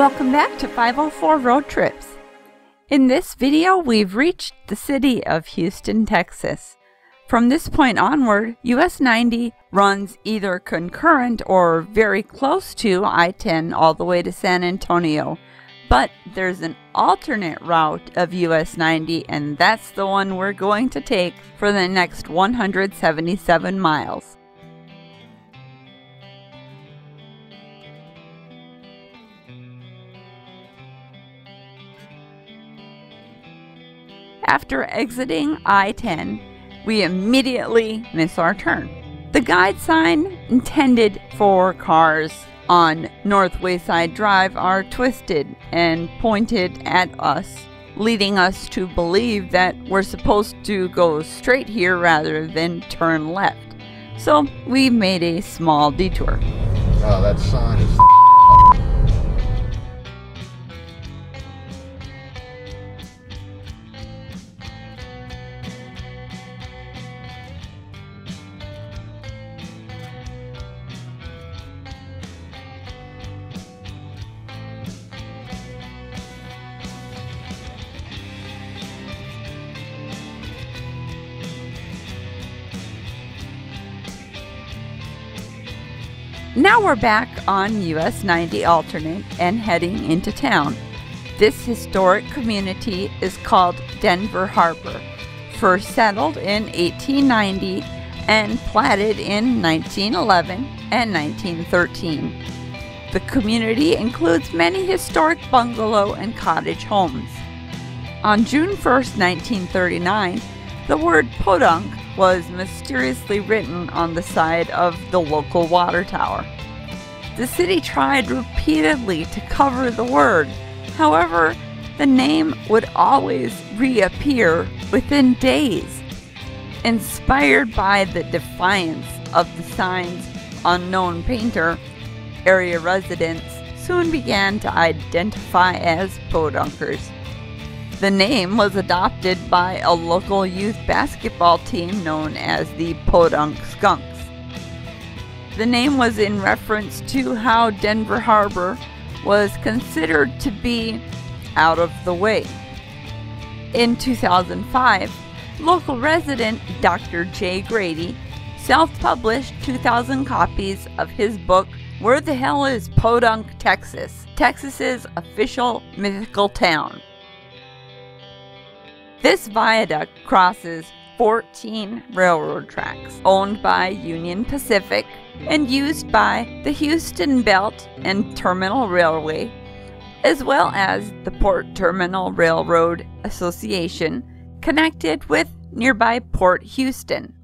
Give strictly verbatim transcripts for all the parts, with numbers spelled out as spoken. Welcome back to five oh four Road Trips. In this video, we've reached the city of Houston, Texas. From this point onward, U S ninety runs either concurrent or very close to I ten all the way to San Antonio. But there's an alternate route of U S ninety, and that's the one we're going to take for the next one hundred seventy-seven miles. After exiting I ten, we immediately miss our turn. The guide sign intended for cars on North Wayside Drive are twisted and pointed at us, leading us to believe that we're supposed to go straight here rather than turn left. So we made a small detour. Oh, that sign is Now we're back on U S ninety Alternate and heading into town. This historic community is called Denver Harbor, first settled in eighteen ninety and platted in nineteen eleven and nineteen thirteen. The community includes many historic bungalow and cottage homes. On June first, nineteen thirty-nine, the word podunk was mysteriously written on the side of the local water tower. The city tried repeatedly to cover the word. However, the name would always reappear within days. Inspired by the defiance of the sign's unknown painter, area residents soon began to identify as Podunkers. The name was adopted by a local youth basketball team known as the Podunk Skunks. The name was in reference to how Denver Harbor was considered to be out of the way. In two thousand five, local resident Doctor Jay Grady self-published two thousand copies of his book, Where the Hell is Podunk, Texas? Texas's Official Mythical Town. This viaduct crosses fourteen railroad tracks owned by Union Pacific and used by the Houston Belt and Terminal Railway, as well as the Port Terminal Railroad Association, connected with nearby Port Houston.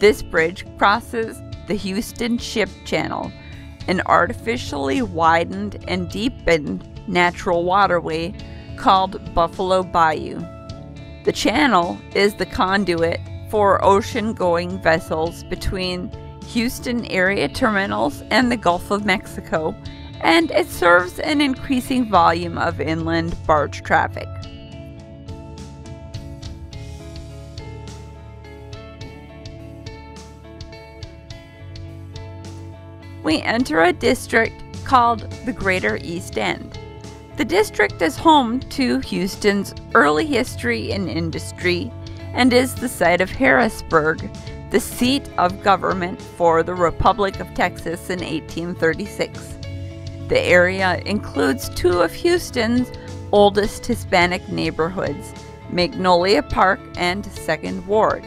This bridge crosses the Houston Ship Channel, an artificially widened and deepened natural waterway called Buffalo Bayou. The channel is the conduit for ocean-going vessels between Houston area terminals and the Gulf of Mexico, and it serves an increasing volume of inland barge traffic. We enter a district called the Greater East End. The district is home to Houston's early history and industry and is the site of Harrisburg, the seat of government for the Republic of Texas in eighteen thirty-six. The area includes two of Houston's oldest Hispanic neighborhoods, Magnolia Park and Second Ward.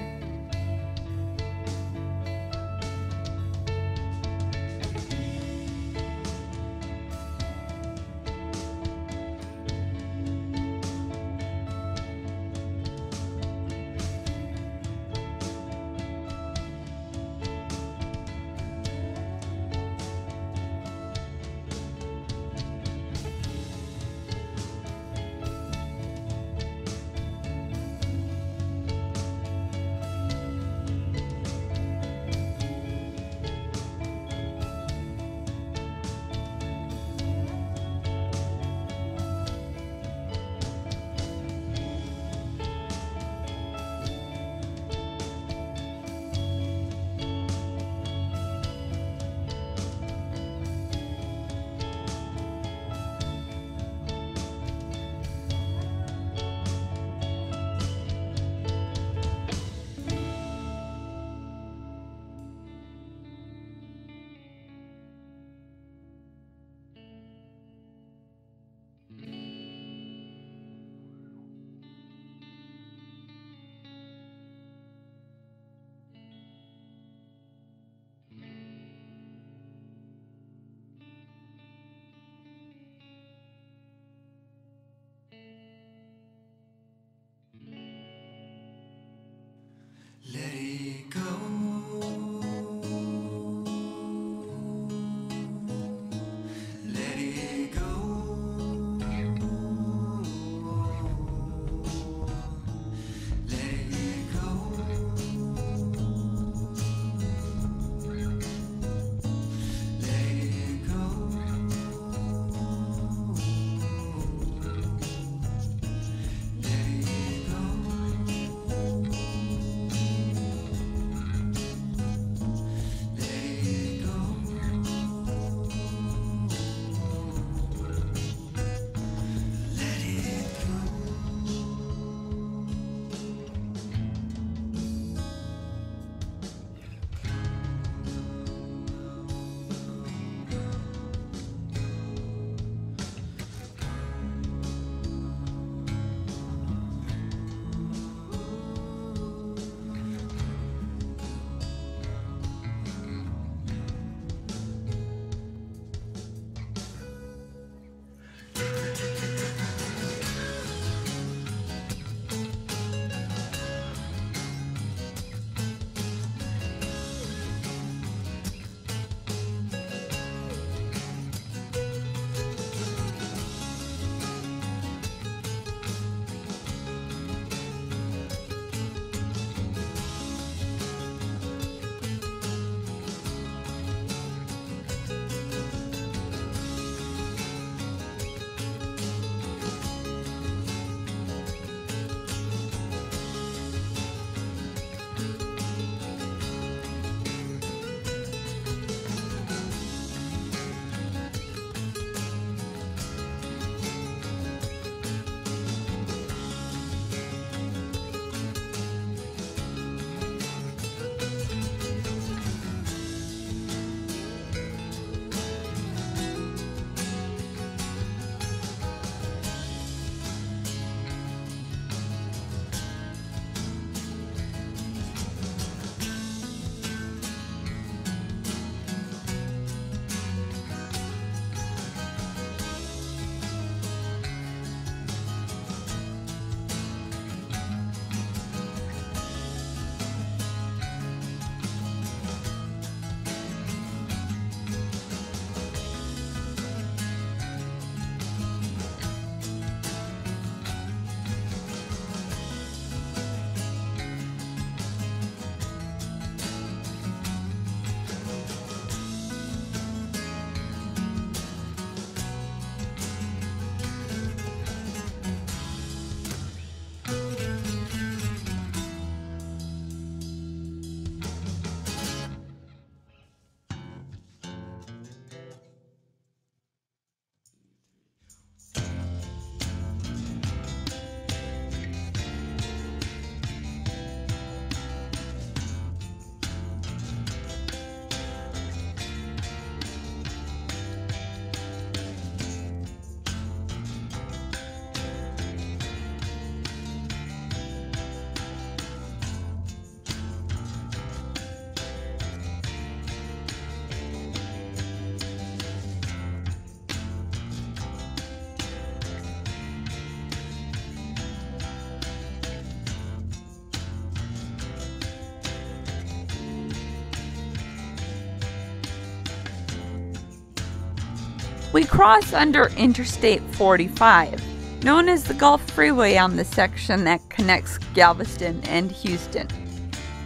We cross under Interstate forty-five, known as the Gulf Freeway on the section that connects Galveston and Houston.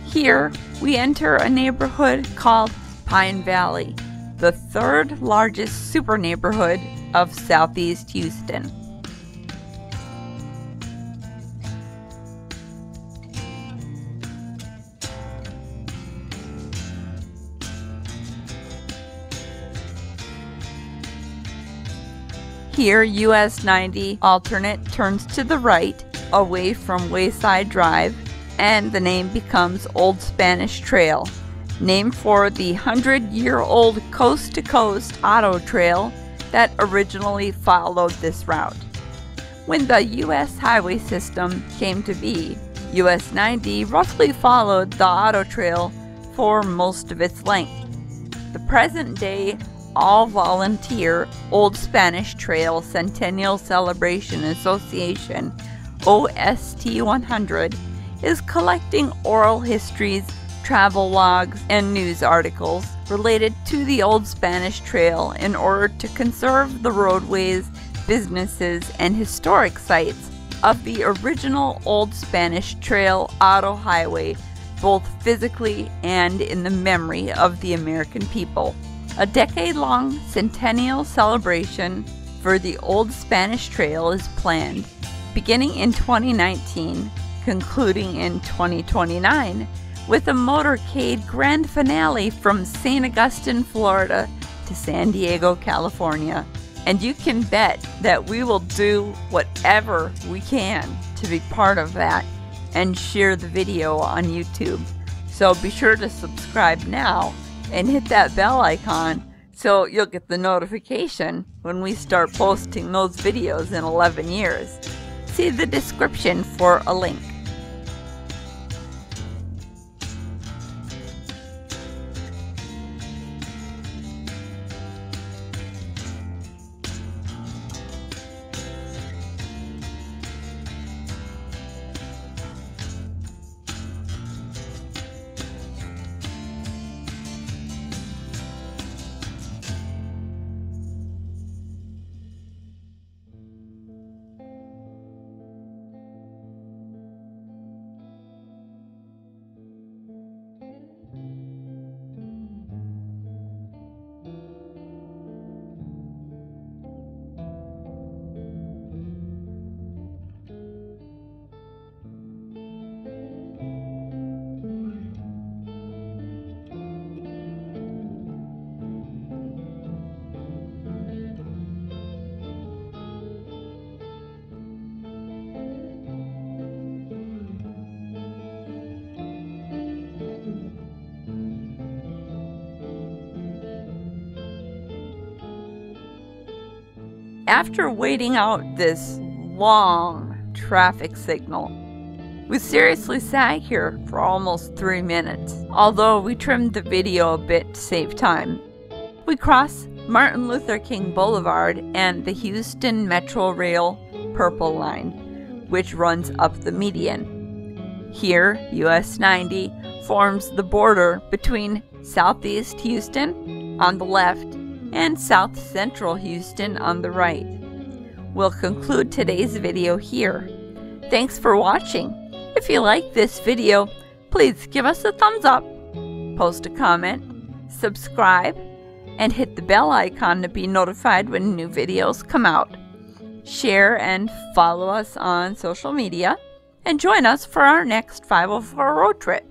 Here, we enter a neighborhood called Pine Valley, the third largest super neighborhood of Southeast Houston. Here, U S ninety Alternate turns to the right, away from Wayside Drive, and the name becomes Old Spanish Trail, named for the hundred-year-old coast-to-coast auto trail that originally followed this route. When the U S highway system came to be, U S ninety roughly followed the auto trail for most of its length. The present-day all-volunteer Old Spanish Trail Centennial Celebration Association, O S T one hundred, is collecting oral histories, travel logs, and news articles related to the Old Spanish Trail in order to conserve the roadways, businesses, and historic sites of the original Old Spanish Trail Auto Highway, both physically and in the memory of the American people. A decade-long centennial celebration for the Old Spanish Trail is planned, beginning in twenty nineteen, concluding in twenty twenty-nine, with a motorcade grand finale from Saint Augustine, Florida to San Diego, California. And you can bet that we will do whatever we can to be part of that and share the video on YouTube. So be sure to subscribe now and hit that bell icon so you'll get the notification when we start posting those videos in eleven years. See the description for a link. After waiting out this long traffic signal, we seriously sat here for almost three minutes, although we trimmed the video a bit to save time. We cross Martin Luther King Boulevard and the Houston Metro Rail Purple Line, which runs up the median. Here, U S ninety forms the border between Southeast Houston on the left and South Central Houston on the right. We'll conclude today's video here. Thanks for watching. If you like this video, please give us a thumbs up, post a comment, subscribe, and hit the bell icon to be notified when new videos come out. Share and follow us on social media, and join us for our next five oh four road trip.